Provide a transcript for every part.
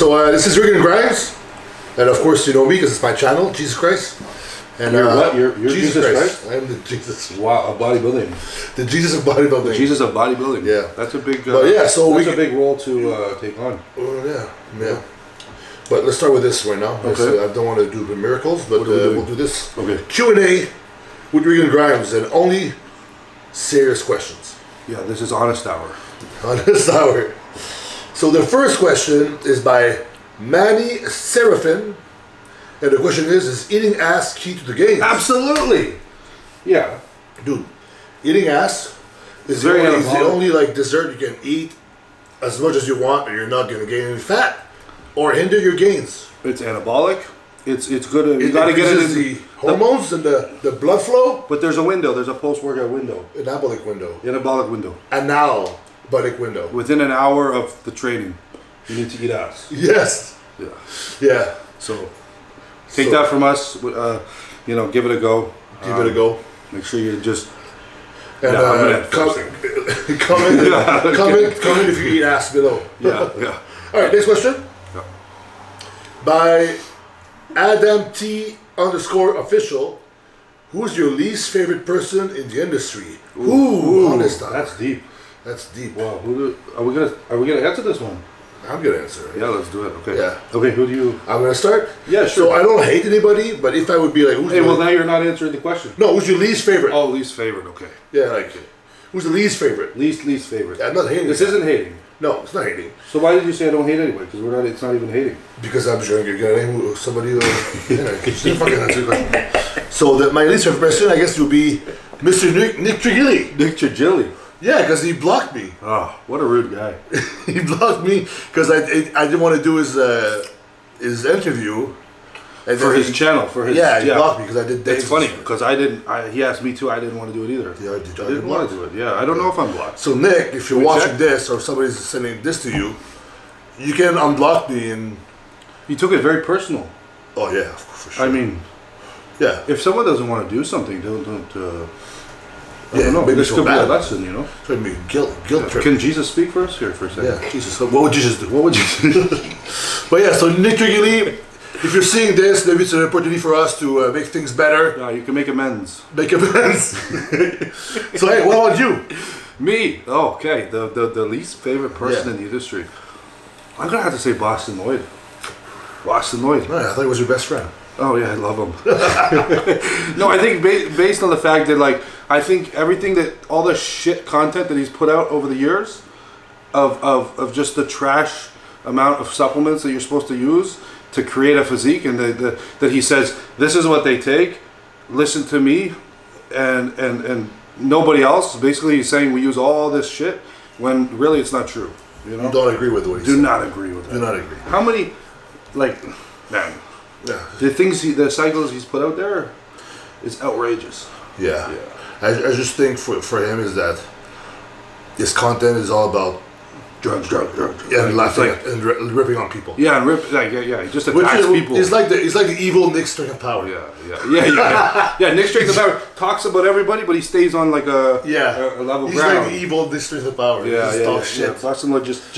So this is Regan Grimes, and of course you know me because it's my channel, Jesus Christ. And you're what? You're Jesus Christ? I am the Jesus. Wow, of bodybuilding. The Jesus of bodybuilding. The Jesus of bodybulding. Yeah, that's a big. Yeah, so that's a big role to take on. Oh yeah, yeah. But let's start with this right now. Okay. I don't want to do the miracles, but we'll do this. Okay. Q&A with Regan Grimes, and only serious questions. Yeah, this is honest hour. Honest hour. So the first question is by Manny Seraphim, and the question is eating ass key to the game? Absolutely. Yeah. Dude, eating ass is the only like dessert you can eat as much as you want, and you're not going to gain any fat or hinder your gains. It's anabolic. It's good. You got to get it in the hormones and the blood flow. But there's a window. There's a post-workout window. Anabolic window. Anabolic window. Anal. Window. Within an hour of the training, you need to eat ass. Yes. Yeah. Yeah. So, take that from us. You know, give it a go. Give it a go. Make sure you just. And comment if you eat ass below. Yeah. Yeah. All right. Next question. Yeah. By Adam T _ official. Who's your least favorite person in the industry? Ooh. Ooh, that's deep. That's deep. Wow. Are we gonna answer this one? I'm gonna answer it. Yeah, let's do it. Okay. Yeah. Okay. Who do you? I'm gonna start. Yeah, sure. So I don't hate anybody, but if I would be like, who's hey, well now you're not answering the question. No, who's your least favorite? Oh, least favorite. Okay. Yeah, like who's the least favorite? Least favorite. Yeah, I'm not hating. This isn't hating. No, it's not hating. So why did you say I don't hate anybody? Because we're not. It's not even hating. Because I'm sure you're gonna name somebody. Fucking answer the question. So my least favorite person, I guess, would be Mr. Nick Trigilli. Nick Trigilli. Yeah, because he blocked me. Oh, what a rude guy. He blocked me because I didn't want to do his interview. And for his channel. For his, yeah, he blocked me because I did Dave's. It's funny because I didn't, he asked me too, I didn't want to do it either. Yeah, I didn't want to do it. Yeah, I don't know if I'm blocked. So Nick, if you're watching this or somebody's sending this to you, you can unblock me and... He took it very personal. Oh yeah, for sure. I mean, yeah. If someone doesn't want to do something, don't yeah, no, this could be a lesson, you know. Could be guilt trip. Can Jesus speak for us here for a second? Yeah, Jesus. What would Jesus do? What would Jesus do? But yeah, so Nick Trigilli, if you're seeing this, maybe it's an opportunity for us to make things better. Yeah, you can make amends. Make amends. So hey, what about you? Me? Oh, okay. The least favorite person in the industry. I'm gonna have to say Boston Lloyd. Boston Lloyd. Oh, yeah, I thought he was your best friend. Oh yeah, I love him. No, I think based on the fact that I think everything all the shit content that he's put out over the years of just the trash amount of supplements that you're supposed to use to create a physique, and that he says, this is what they take, listen to me and nobody else. Basically he's saying we use all this shit when really it's not true. You know? You don't agree with what he said. Do not agree with that. Do not agree. How many man. Yeah. The cycles he's put out there is outrageous. Yeah, yeah. I just think for him is that his content is all about drugs. Yeah, and laughing and ripping on people. Yeah, and he just attacks people. It's like the evil Nick Strength of Power. Yeah. Nick Strength of Power talks about everybody, but he stays on like a level ground. He's like the evil Nick Strength of Power. Yeah. Boston Lloyd it's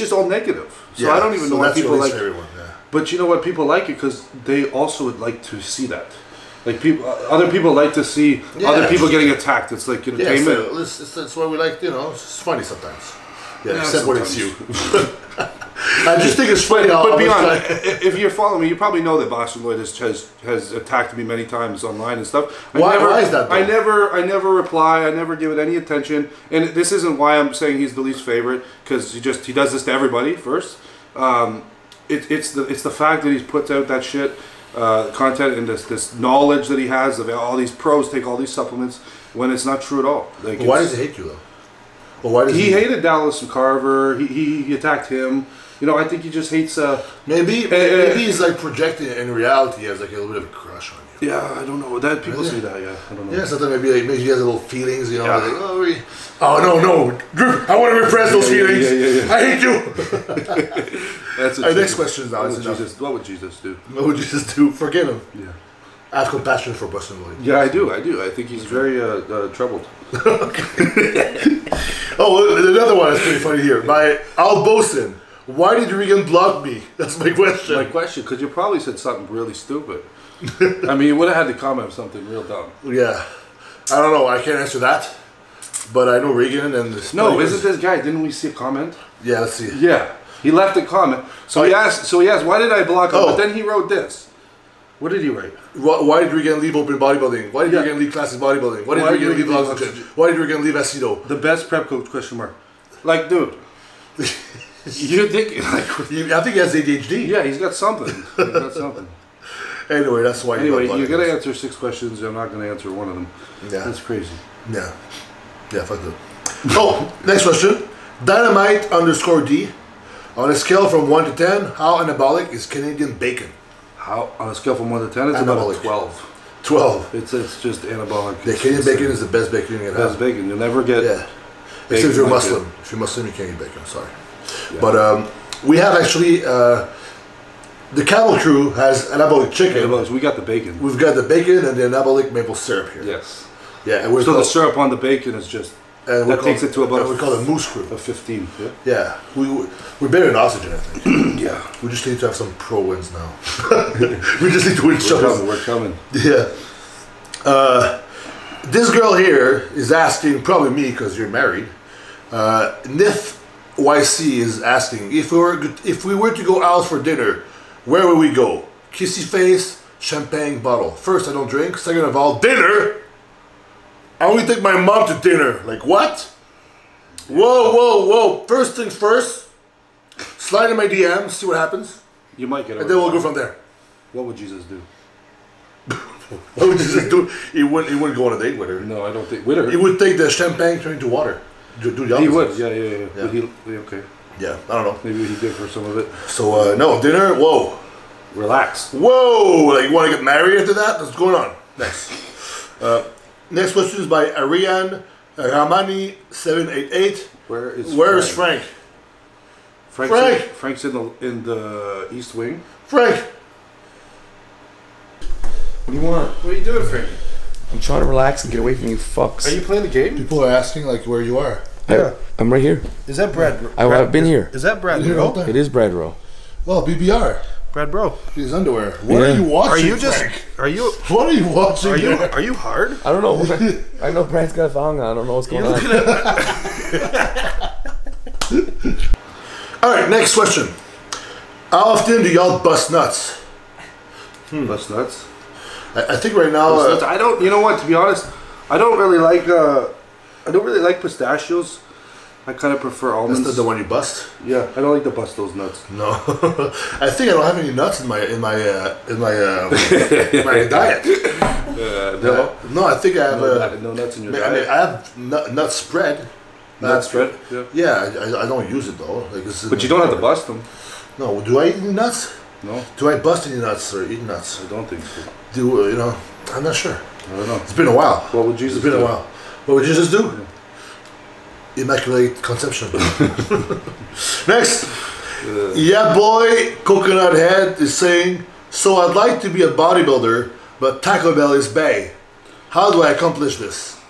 just all negative. So I don't even know why people like everyone. Yeah. But you know what? People like it because they also would like to see that. Like other people like to see other people getting attacked. It's like entertainment. Yeah, it's what we like. You know, it's funny sometimes. Yeah, except when it's you. I just think it's funny. But beyond, if you're following me, you probably know that Boston Lloyd has attacked me many times online and stuff. Why is that? I never reply. I never give it any attention. And this isn't why I'm saying he's the least favorite, because he does this to everybody first. It's the fact that he's put out that shit content and this knowledge that he has of all these pros take all these supplements when it's not true at all. Like, why does he hate you though? Well, why does he hated Dallas McCarver? He attacked him. You know, I think he just hates. Maybe he's like projecting it in reality. He has like a little bit of a crush on you. Yeah, I don't know. That people say that. Yeah, I don't know. Yeah, sometimes maybe he has little feelings. You know, like no, I want to repress those feelings. Yeah. I hate you. That's our next question. What would Jesus do? What would Jesus do? Forgive him. Yeah. I have compassion for Boston Lloyd. Yeah, I do. I think he's very troubled. Oh, another one that's pretty funny here. By Al Bosin. Why did Regan block me? That's my question. My question, because you probably said something really stupid. I mean, you would have had to comment something real dumb. Yeah. I don't know. I can't answer that. But I know Regan and the... No, isn't this guy? Didn't we see a comment? Yeah, let's see. Yeah. He left a comment. So he asked, why did I block him? But then he wrote this. What did he write? Why did Regan leave open bodybuilding? Why did Regan leave classic bodybuilding? Why did Regan leave oxygen? Why did Regan leave Acido? The best prep coach, question mark. Like, dude. You think... Like, I think he has ADHD. Yeah, he's got something. He's got something. Anyway, that's why... Anyway, you're going to answer 6 questions. I'm not going to answer one of them. Yeah. That's crazy. Yeah. Yeah, fuck that. Oh, next question. Dynamite underscore D. On a scale from 1 to 10, how anabolic is Canadian bacon? How, on a scale from 1 to 10, it's anabolic. About a 12. 12. It's just anabolic. The Canadian bacon is the best bacon you can have. Best bacon. You'll never get... Yeah. Except if you're Muslim. Bacon. If you're Muslim, you can't eat bacon. Sorry. Yeah. But we have actually... the Camel Crew has anabolic chicken. Yeah, we got the bacon. We've got the bacon and the anabolic maple syrup here. Yes. Yeah. And we're so the syrup on the bacon is just... And that takes it to about... We call it Moose Crew. A 15. Yeah. Yeah. We're better than oxygen, I think. Yeah. We just need to have some pro wins now. We just need to win shows. We're coming. Yeah. This girl here is asking, probably me because you're married, Nif YC is asking, if we were to go out for dinner, where would we go? Kissy face, champagne bottle. First, I don't drink. Second of all, dinner. I only take my mom to dinner. Like, what? Whoa, whoa, whoa. First things first. Slide in my DM, see what happens. You might get it. And then we'll go from there. What would Jesus do? What would Jesus do? He wouldn't go on a date with her. No, I don't think. With her? He would take the champagne, turn into water. He would, yeah. Would he, okay. Yeah, I don't know. Maybe he did for some of it. So, no, dinner, whoa. Relax. Whoa! Like, you want to get married after that? What's going on? Next. Next question is by Ariane Ramani 788. Where is Frank? Frank's in the East Wing. Frank! What do you want? What are you doing, Frank? I'm trying to relax and get away from you fucks. Are you playing the game? People are asking, like, where you are. Yeah. I'm right here. Is that Brad? I've been here. Is that Brad Rowe? It is Brad Rowe. Well, BBR. Brad Rowe. His underwear. What are you watching? Are you just? Frank? Are you? What are you watching? Are you hard? I don't know. I know Brad's got a thong on. I don't know what's going on. All right. Next question. How often do y'all bust nuts? Bust nuts. I think right now. Bust nuts. I don't. You know what? To be honest, I don't really like. I don't really like pistachios. I kind of prefer almonds. That's the one you bust? Yeah, I don't like to bust those nuts. No, I think I don't have any nuts in my diet. No, I think I have no nuts in your diet. I mean, I have nut spread. Nut spread? Yeah. I don't use it though. Like, but you don't have to bust them. No. Do I eat any nuts? No. Do I bust any nuts or eat nuts? I don't think so. Do you know? I'm not sure. I don't know. It's been a while. What would Jesus do? It's been a while. What would Jesus do? Yeah. Immaculate Conception. Next. Yeah, boy, Coconut Head is saying, so I'd like to be a bodybuilder, but Taco Bell is bae. How do I accomplish this?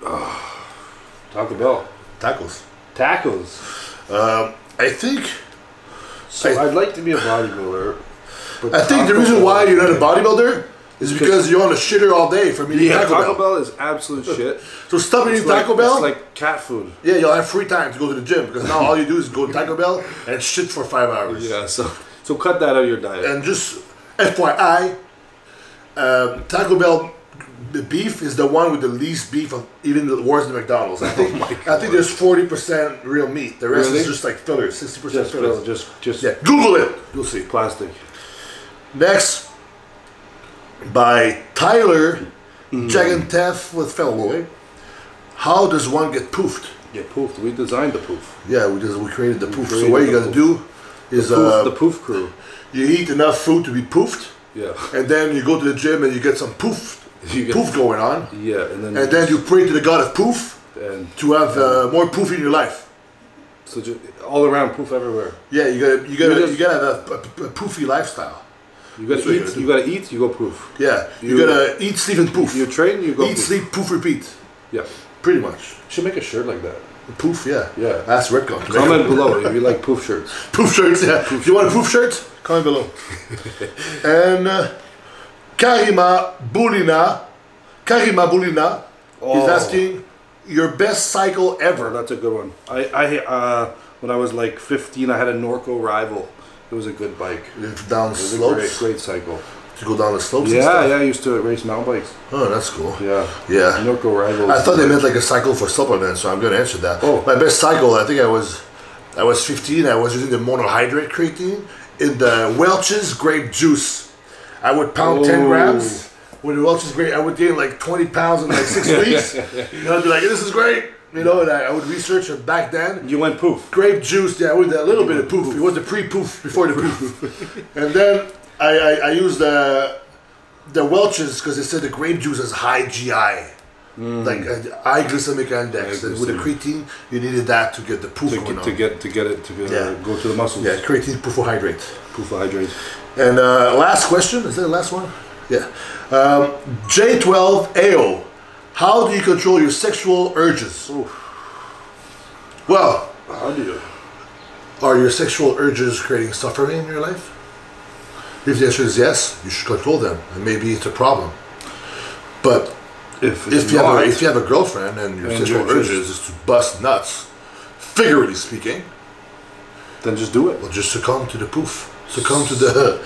Taco Bell. Tacos. Tacos. I think... So I'd like to be a bodybuilder. But I think the reason why you're not a bodybuilder is because you're on a shitter all day from eating Taco Bell is absolute shit. So stop eating Taco Bell. It's like cat food. Yeah, you'll have free time to go to the gym because now all you do is go to Taco Bell and shit for 5 hours. Yeah, so cut that out of your diet. And just FYI, Taco Bell beef is the one with the least beef of even worse than McDonald's. I think. I think there's 40% real meat. The rest is just like fillers, 60% fillers. Just yeah. Google it. You'll see plastic. Next. By Tyler Jagantef with Fellow. How does one get poofed? Get poofed. We designed the poof. Yeah, we created the poof. So what you gotta do is the poof crew. You eat enough food to be poofed. Yeah. And then you go to the gym and you get some poof going on. Yeah. And then you pray to the god of poof to have more poof in your life. So just all around poof everywhere. Yeah, you gotta have a poofy lifestyle. You gotta eat, you go poof. Yeah, you gotta eat, sleep, and poof. You train, you go poof. Eat, sleep, poof, repeat. Yeah. Pretty much. You should make a shirt like that. Poof, yeah. Yeah. That's Ripcon. Comment below if you like poof shirts. Poof shirts, yeah. Poof, if you want a poof shirt, comment below. And Karima Bulina is asking your best cycle ever. That's a good one. I when I was like 15, I had a Norco Rival. It was a good bike. Down slopes. Great cycle. To go down the slopes. Yeah, and stuff. Yeah. I used to race mountain bikes. Oh, that's cool. Yeah, yeah. Norco Rival. I thought they meant like a cycle for supplements, so I'm gonna answer that. Oh, my best cycle. I think I was 15. I was using the monohydrate creatine in the Welch's grape juice. I would pound 10 grams. When the Welch's grape, I would gain like 20 pounds in like 6 weeks. And I'd be like, this is great. You know, and I would research it back then. You went poof. Grape juice, yeah, with a little bit of poof. It was the pre-poof, before the poof. And then I used the Welch's because they said the grape juice is high GI. Mm. Like high glycemic index. And with the creatine, you needed that to get the poof to go to the muscles. Yeah, creatine, poofohydrate. Poofohydrate. And last question, is that the last one? Yeah. J12AO. How do you control your sexual urges? Oof. Well, how do you? Are your sexual urges creating suffering in your life? If the answer is yes, you should control them, and maybe it's a problem. But if you have a girlfriend and your sexual urges is to bust nuts, figuratively speaking, then just do it. Well, just succumb to the poof. Succumb to the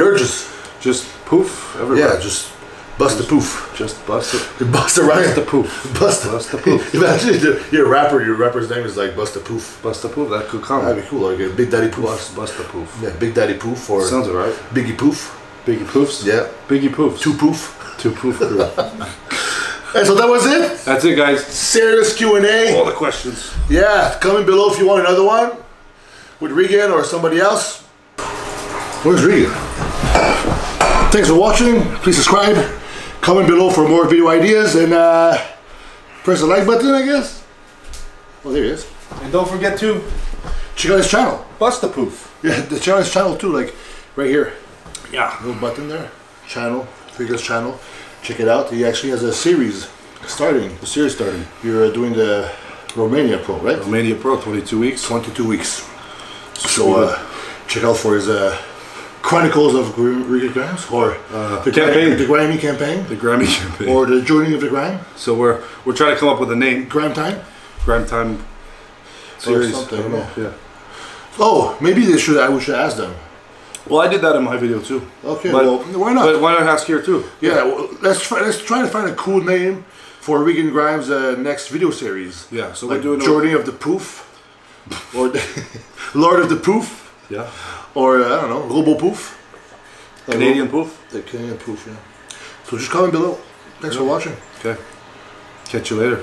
urges. Just poof everywhere. Yeah, just. Bust the poof. Just bust it. You bust the riot. Bust the poof. Bust the poof. Imagine your rapper's name is like Bust the Poof. Bust the Poof, that could come. That'd be cool, like a Big Daddy Poof. Bust the Poof. Yeah, Big Daddy Poof or... Sounds alright. Biggie Poof. Biggie Poofs? Yeah. Biggie Poofs. Two Poof. Two Poof. And so that was it. That's it, guys. Serious Q&A. All the questions. Yeah, comment below if you want another one. With Regan or somebody else. Where's Regan? Thanks for watching. Please subscribe. Comment below for more video ideas and press the like button, I guess. Oh, there he is. And don't forget to check out his channel. Bust the Poof. Yeah, the channel is channel too, like right here. Yeah. Little button there. Channel. Figures channel. Check it out. He actually has a series starting. A series starting. You're doing the Romania Pro, right? Romania Pro, 22 weeks. 22 weeks. So check out for his... Chronicles of Regan Grimes, or the Grammy campaign, or the journey of the Grime. So we're trying to come up with a name. Grime Time series. Or something, I don't know. Yeah. Oh, maybe they should. I should ask them. Well, I did that in my video too. Okay. But, well, why not? But why not ask here too? Yeah. Well, let's try to find a cool name for Regan Grimes' next video series. Yeah. So like we're doing Journey of the Poof, or Lord of the Poof. Yeah. Or, I don't know, Robo Poof. Canadian Poof? The Canadian Poof, yeah. So just comment below. Thanks for watching. Okay. Catch you later.